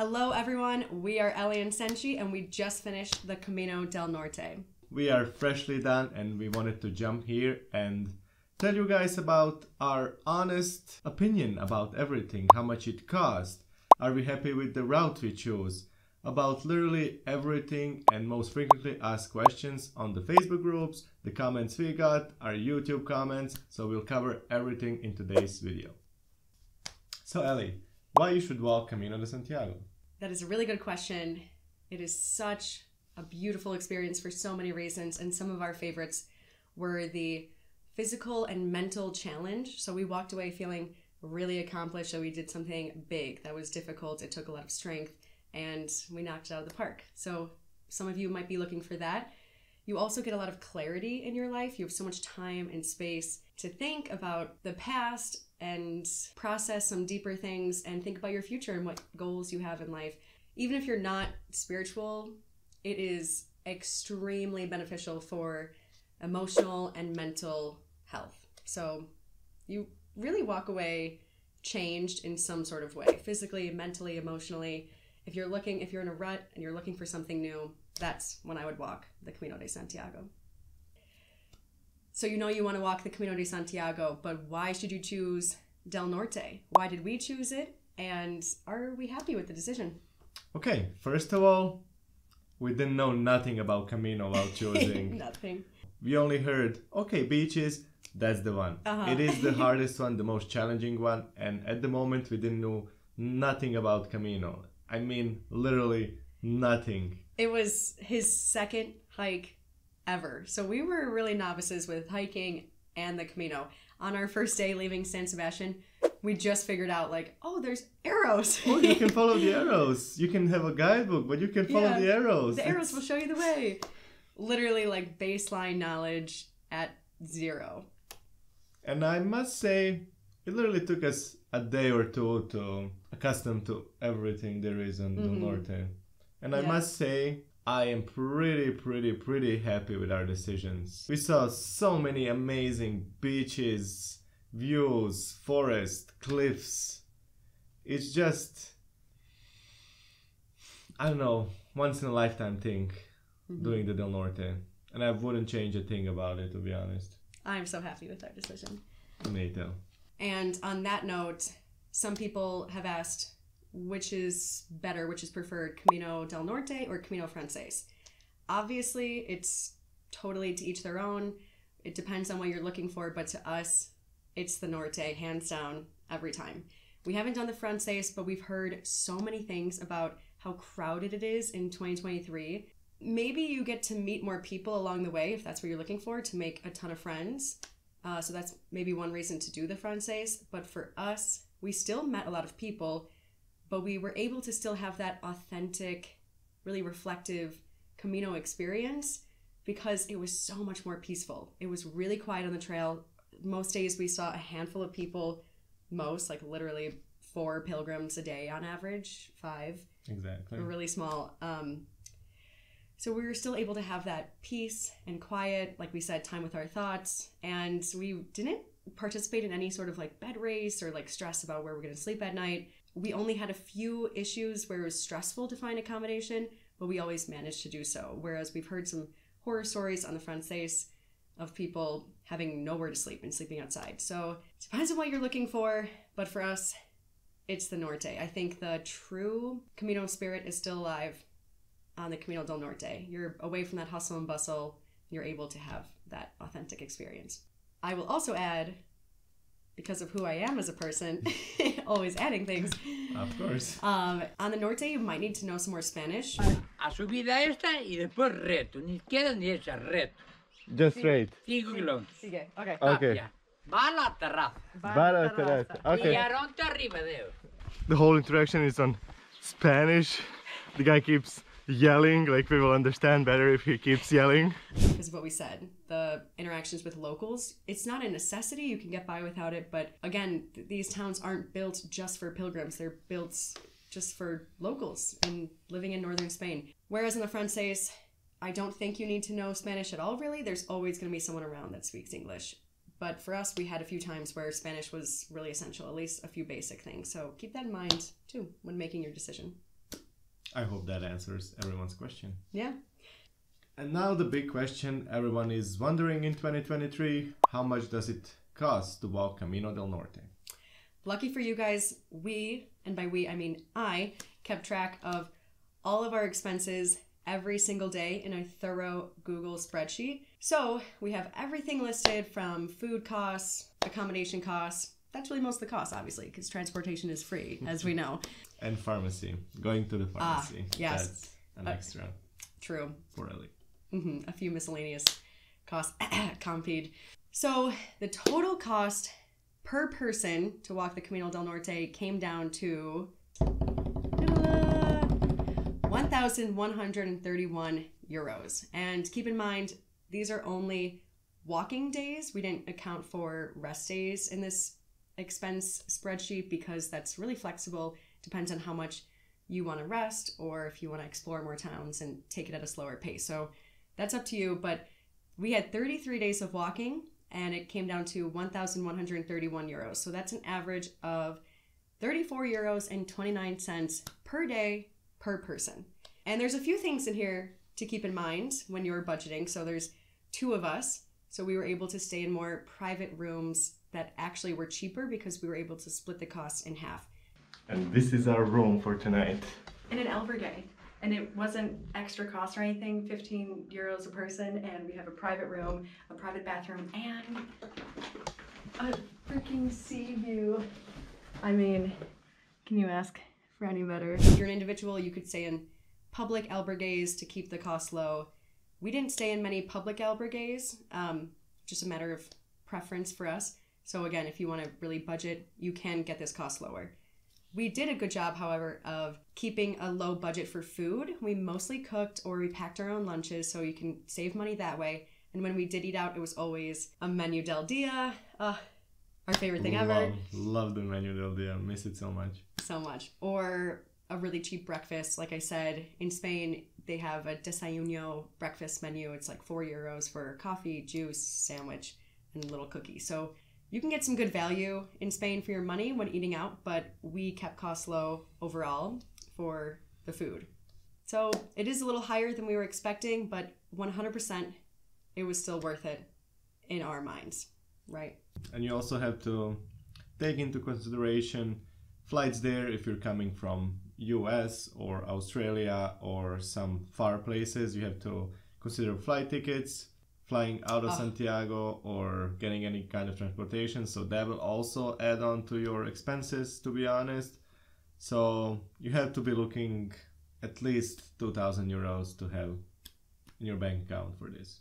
Hello everyone, we are Ellie and Senchi and we just finished the Camino del Norte. We are freshly done and we wanted to jump here and tell you guys about our honest opinion about everything, how much it cost, are we happy with the route we chose, about literally everything and most frequently asked questions on the Facebook groups, the comments we got, our YouTube comments, so we'll cover everything in today's video. So Ellie, why you should walk Camino de Santiago? That is a really good question. It is such a beautiful experience for so many reasons, and some of our favorites were the physical and mental challenge. So we walked away feeling really accomplished, so we did something big that was difficult, it took a lot of strength, and we knocked it out of the park. So some of you might be looking for that. You also get a lot of clarity in your life. You have so much time and space to think about the past and process some deeper things and think about your future and what goals you have in life. Even if you're not spiritual, it is extremely beneficial for emotional and mental health. So you really walk away changed in some sort of way, physically, mentally, emotionally. If you're in a rut and you're looking for something new, that's when I would walk the Camino de Santiago. So you know you want to walk the Camino de Santiago, but why should you choose Del Norte? Why did we choose it? And are we happy with the decision? Okay, first of all, we didn't know nothing about Camino while choosing. Nothing. We only heard, okay, beaches, that's the one. It is the hardest one, the most challenging one. And at the moment, we didn't know nothing about Camino. I mean, literally nothing. It was his second hike ever. So we were really novices with hiking and the Camino. On our first day leaving San Sebastian, we just figured out like, oh, there's arrows. Oh, you can follow the arrows. You can have a guidebook, but you can follow the arrows. The arrows will show you the way. Literally like baseline knowledge at zero. And I must say, it literally took us a day or two to accustom to everything there is in Del Norte. And I must say, I am pretty happy with our decisions. We saw so many amazing beaches, views, forests, cliffs. It's just, I don't know, once in a lifetime thing doing the Del Norte. And I wouldn't change a thing about it, to be honest. I'm so happy with our decision. Me too. And on that note, some people have asked which is better, which is preferred, Camino del Norte or Camino Francés. Obviously, it's totally to each their own. It depends on what you're looking for, but to us, it's the Norte, hands down, every time. We haven't done the Francés, but we've heard so many things about how crowded it is in 2023. Maybe you get to meet more people along the way, if that's what you're looking for, to make a ton of friends. So that's maybe one reason to do the Francés. But for us, we still met a lot of people, but we were able to still have that authentic, really reflective Camino experience because it was so much more peaceful. It was really quiet on the trail. Most days we saw a handful of people, like literally 4 pilgrims a day on average, 5. Exactly. We're really small. So we were still able to have that peace and quiet, like we said, time with our thoughts. And we didn't participate in any sort of like bed race or like stress about where we're going to sleep at night. We only had a few issues where it was stressful to find accommodation, but we always managed to do so. Whereas we've heard some horror stories on the Francés of people having nowhere to sleep and sleeping outside. So it depends on what you're looking for, but for us, it's the Norte. I think the true Camino spirit is still alive on the Camino del Norte. You're away from that hustle and bustle. You're able to have that authentic experience. I will also add, because of who I am as a person, always adding things. Of course. On the Norte, you might need to know some more Spanish. Just straight. 5 kilómetros. Okay. Okay. Okay. The whole interaction is on Spanish. The guy keeps yelling, like we will understand better if he keeps yelling. Because of what we said, the interactions with locals, it's not a necessity, you can get by without it, but again, these towns aren't built just for pilgrims, they're built just for locals and living in northern Spain. Whereas in the Francés, I don't think you need to know Spanish at all, really. There's always going to be someone around that speaks English. But for us, we had a few times where Spanish was really essential, at least a few basic things. So keep that in mind, too, when making your decision. I hope that answers everyone's question. Yeah. And now the big question everyone is wondering in 2023, how much does it cost to walk Camino del Norte? Lucky for you guys, we, and by we I mean I, kept track of all of our expenses every single day in a thorough Google spreadsheet. So we have everything listed from food costs, accommodation costs, that's really most of the costs, obviously, because transportation is free, as we know. And pharmacy, going to the pharmacy. Yes. That's an extra. True. For Ellie. A few miscellaneous costs, Compeed. So the total cost per person to walk the Camino del Norte came down to 1,131 euros. And keep in mind, these are only walking days. We didn't account for rest days in this expense spreadsheet because that's really flexible. Depends on how much you want to rest or if you want to explore more towns and take it at a slower pace. So that's up to you, but we had 33 days of walking and it came down to 1,131 euros. So that's an average of 34 euros and 29 cents per day per person. And there's a few things in here to keep in mind when you're budgeting. So there's two of us. So we were able to stay in more private rooms that actually were cheaper because we were able to split the costs in half. And this is our room for tonight. In an albergue. And it wasn't extra cost or anything, 15 euros a person, and we have a private room, a private bathroom, and a freaking sea view. I mean, can you ask for any better? If you're an individual, you could stay in public albergues to keep the cost low. We didn't stay in many public albergues, just a matter of preference for us. So again, if you want to really budget, you can get this cost lower. We did a good job, however, of keeping a low budget for food. We mostly cooked or we packed our own lunches, so you can save money that way. And when we did eat out, it was always a menú del día, our favorite thing ever. Love the menú del día, miss it so much. So much. Or a really cheap breakfast. Like I said, in Spain, they have a desayuno breakfast menu. It's like 4 euros for coffee, juice, sandwich, and a little cookie. So you can get some good value in Spain for your money when eating out, but we kept costs low overall for the food. So it is a little higher than we were expecting, but 100% it was still worth it in our minds, right? And you also have to take into consideration flights there if you're coming from US or Australia or some far places. You have to consider flight tickets, flying out of Santiago, or getting any kind of transportation. So that will also add on to your expenses, to be honest. So you have to be looking at least 2,000 euros to have in your bank account for this.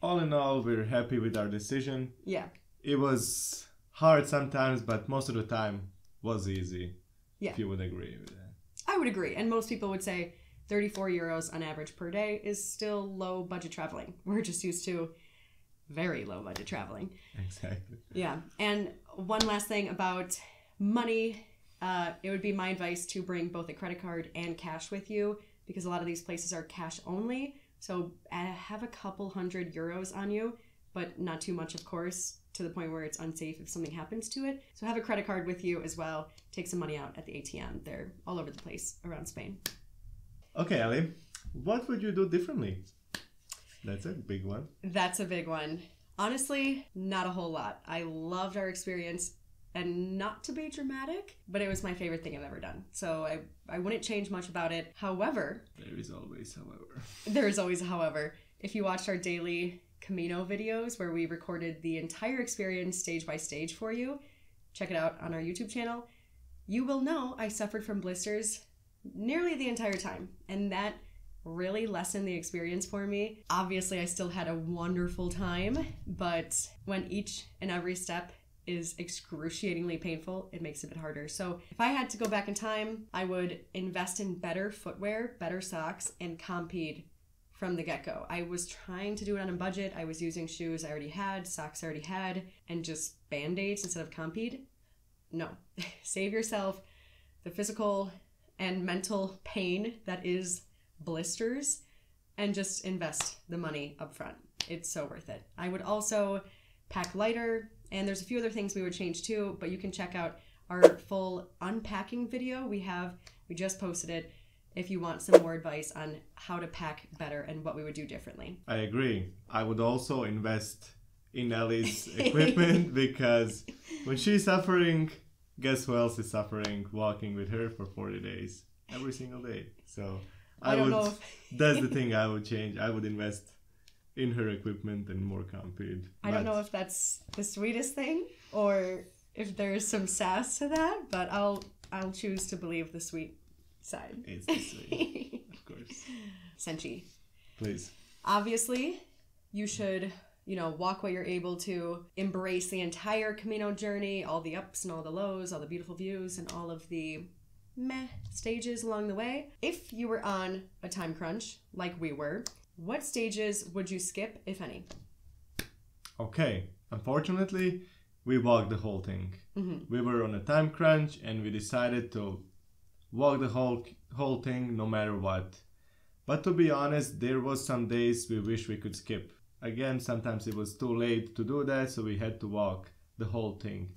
All in all, we're happy with our decision. Yeah. It was hard sometimes, but most of the time was easy. Yeah. If you would agree with that. I would agree. And most people would say 34 euros on average per day is still low budget traveling. We're just used to very low budget traveling. Exactly. Yeah. And one last thing about money. It would be my advice to bring both a credit card and cash with you because a lot of these places are cash only. So have a couple hundred euros on you, but not too much, of course, to the point where it's unsafe if something happens to it. So have a credit card with you as well. Take some money out at the ATM. They're all over the place around Spain. Okay, Ellie, what would you do differently? That's a big one. That's a big one. Honestly, not a whole lot. I loved our experience, and not to be dramatic, but it was my favorite thing I've ever done. So I wouldn't change much about it. However, there is always however. There is always a however. If you watched our daily Camino videos where we recorded the entire experience stage by stage for you, check it out on our YouTube channel, you will know I suffered from blisters nearly the entire time, and that really lessened the experience for me. Obviously, I still had a wonderful time, but when each and every step is excruciatingly painful, it makes it a bit harder. So if I had to go back in time, I would invest in better footwear, better socks, and Compeed from the get-go. I was trying to do it on a budget. I was using shoes I already had, socks I already had, and just Band-Aids instead of Compeed. No. Save yourself the physical and mental pain that is blisters, and just invest the money up front. It's so worth it. I would also pack lighter, and there's a few other things we would change too, but you can check out our full unpacking video we just posted it. if you want some more advice on how to pack better and what we would do differently. I agree. I would also invest in Ellie's equipment because when she's suffering, guess who else is suffering walking with her for 40 days, every single day. So that's the thing I would change. I would invest in her equipment and more Compeed. I don't know if that's the sweetest thing or if there's some sass to that, but I'll choose to believe the sweet side. It's the sweet, of course. Senchi. Please. Obviously, you should, you know, walk what you're able to, embrace the entire Camino journey, all the ups and all the lows, all the beautiful views and all of the meh stages along the way. If you were on a time crunch like we were, what stages would you skip, if any? Okay, unfortunately, we walked the whole thing. Mm-hmm. We were on a time crunch and we decided to walk the whole thing no matter what. But to be honest, there was some days we wish we could skip. Again, sometimes it was too late to do that, so we had to walk the whole thing.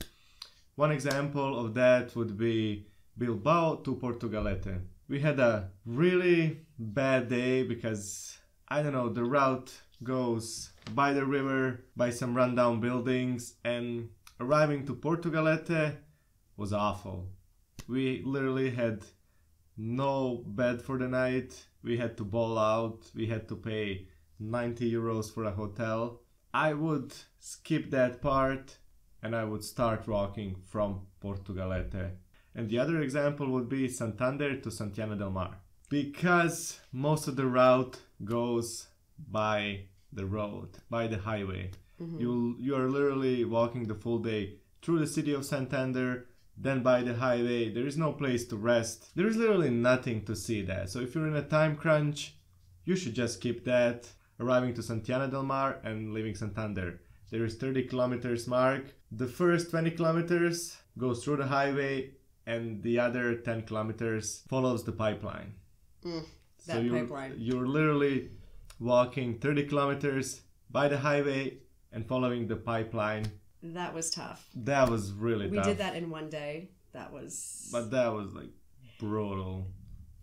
One example of that would be Bilbao to Portugalete. We had a really bad day because, I don't know, the route goes by the river, by some rundown buildings, and arriving to Portugalete was awful. We literally had no bed for the night. We had to ball out. We had to pay 90 euros for a hotel. I would skip that part and I would start walking from Portugalete. And the other example would be Santander to Santillana del Mar, because most of the route goes by the road, by the highway. Mm-hmm. You are literally walking the full day through the city of Santander, then by the highway. There is no place to rest. There is literally nothing to see there. So if you're in a time crunch, you should just skip that. Arriving to Santillana del Mar and leaving Santander, there is 30 kilometers mark. The first 20 kilometers goes through the highway and the other 10 kilometers follows the pipeline. You're literally walking 30 kilometers by the highway and following the pipeline. That was tough. That was really tough. We did that in one day. But that was like brutal.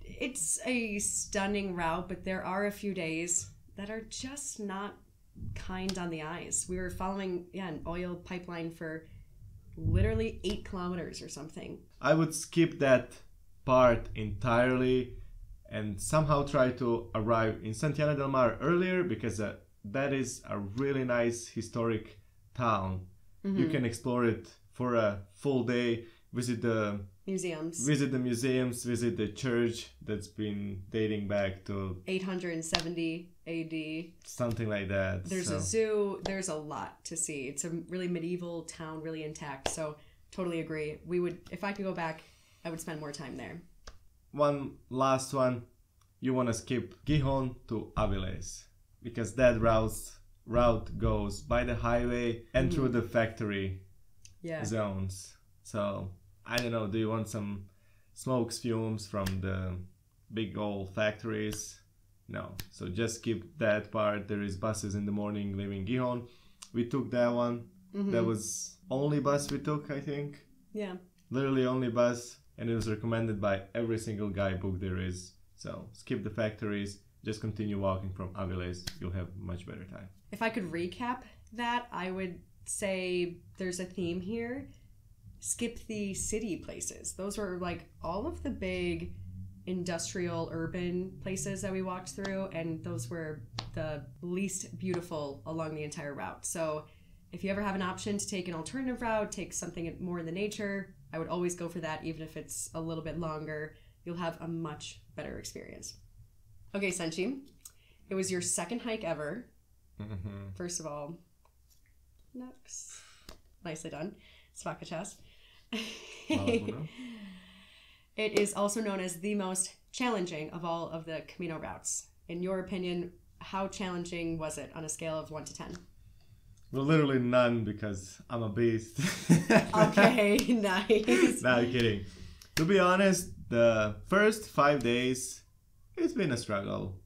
It's a stunning route, but there are a few days that are just not kind on the eyes. We were following an oil pipeline for literally 8 kilometers or something. I would skip that part entirely and somehow try to arrive in Santillana del Mar earlier, because that is a really nice historic town. Mm-hmm. You can explore it for a full day, visit the museums, visit the church that's been dating back to 870 AD. Something like that. There's a zoo. There's a lot to see. It's a really medieval town, really intact. So totally agree. We would, if I could go back, I would spend more time there. One last one, you want to skip Gijón to Avilés, because that route goes by the highway and through the factory zones. So, I don't know, do you want some smoke fumes from the big old factories? No. So just skip that part. There is buses in the morning leaving Gijón. We took that one. Mm-hmm. That was only bus we took, I think. Yeah. Literally only bus. And it was recommended by every single guidebook there is. So skip the factories, just continue walking from Avilés. You'll have much better time. If I could recap that, I would say there's a theme here. Skip the city places. Those were like all of the big industrial urban places that we walked through, and those were the least beautiful along the entire route. So if you ever have an option to take an alternative route, take something more in the nature, I would always go for that, even if it's a little bit longer. You'll have a much better experience. Okay, Senchi, it was your second hike ever. Mm-hmm. First of all, next. Nicely done. Svaka It is also known as the most challenging of all of the Camino routes. In your opinion, how challenging was it on a scale of 1 to 10? Well, literally none, because I'm a beast. Okay, nice. No, I'm kidding. To be honest, the first 5 days, it's been a struggle.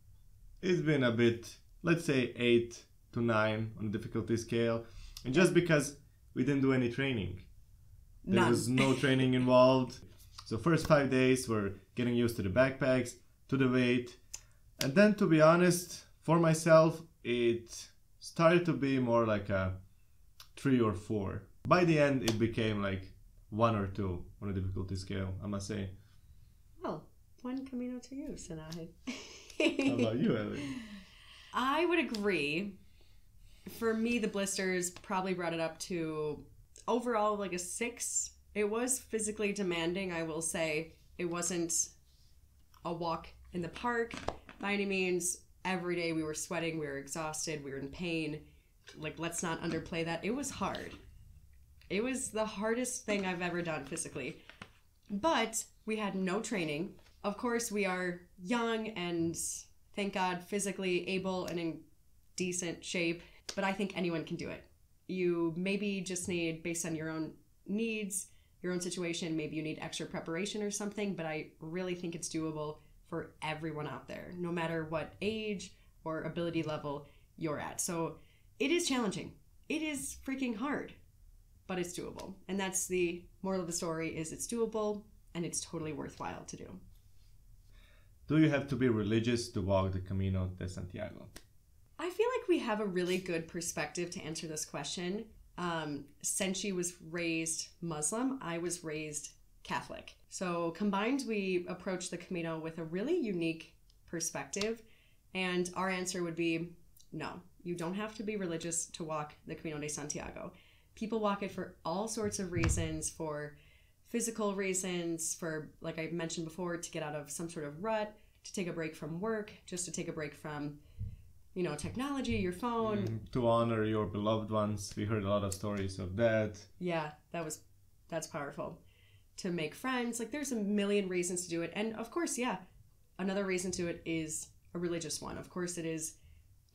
It's been a bit, let's say 8 to 9 on the difficulty scale. And just because we didn't do any training. There was no training involved. So first 5 days were getting used to the backpacks, to the weight. And then, to be honest, for myself, it started to be more like a 3 or 4. By the end, it became like 1 or 2 on a difficulty scale, I must say. Well, one Camino to you, Sinai. How about you, Ellie? I would agree. For me, the blisters probably brought it up to overall like a 6. It was physically demanding, I will say. It wasn't a walk in the park by any means. Every day we were sweating, we were exhausted, we were in pain. Like, let's not underplay that. It was hard. It was the hardest thing I've ever done physically. But we had no training. Of course, we are young and, thank God, physically able and in decent shape. But I think anyone can do it. You maybe just need, based on your own needs, your own situation, maybe you need extra preparation or something, but I really think it's doable for everyone out there, no matter what age or ability level you're at. So it is challenging. It is freaking hard, but it's doable. And that's the moral of the story, is it's doable and it's totally worthwhile to do. Do you have to be religious to walk the Camino de Santiago? I feel like we have a really good perspective to answer this question. Senchi was raised Muslim. I was raised Catholic. So combined, we approached the Camino with a really unique perspective. And our answer would be, no, you don't have to be religious to walk the Camino de Santiago. People walk it for all sorts of reasons, for physical reasons, for, like I mentioned before, to get out of some sort of rut, to take a break from work, just to take a break from, you know, technology, your phone. To honor your beloved ones. We heard a lot of stories of that. Yeah, that's powerful. To make friends. Like, there's a million reasons to do it. And of course, yeah, another reason to it is a religious one. Of course, it is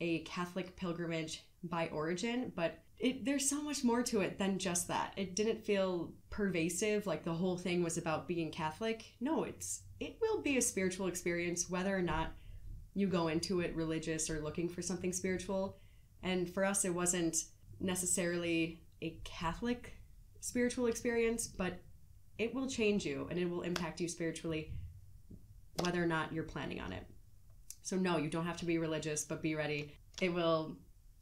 a Catholic pilgrimage by origin, but there's so much more to it than just that. It didn't feel pervasive, like the whole thing was about being Catholic. No, it will be a spiritual experience, whether or not you go into it religious or looking for something spiritual. And for us, it wasn't necessarily a Catholic spiritual experience, but it will change you and it will impact you spiritually, whether or not you're planning on it. So no, you don't have to be religious, but be ready. It will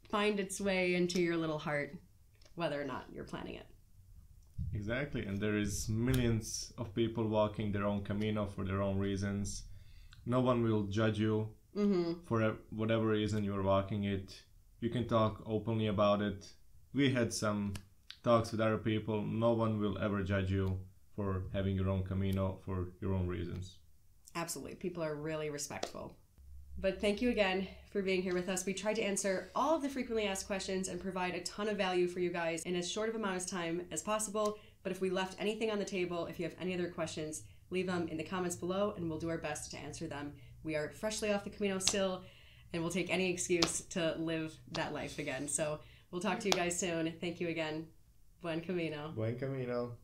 find its way into your little heart, whether or not you're planning it. Exactly. And there is millions of people walking their own Camino for their own reasons. No one will judge you. For whatever reason you are walking it. You can talk openly about it. We had some talks with other people. No one will ever judge you for having your own Camino for your own reasons. Absolutely. People are really respectful. But thank you again for being here with us. We tried to answer all of the frequently asked questions and provide a ton of value for you guys in as short of amount of time as possible. But if we left anything on the table, if you have any other questions, leave them in the comments below and we'll do our best to answer them. We are freshly off the Camino still, and we'll take any excuse to live that life again. So we'll talk to you guys soon. Thank you again. Buen Camino. Buen Camino.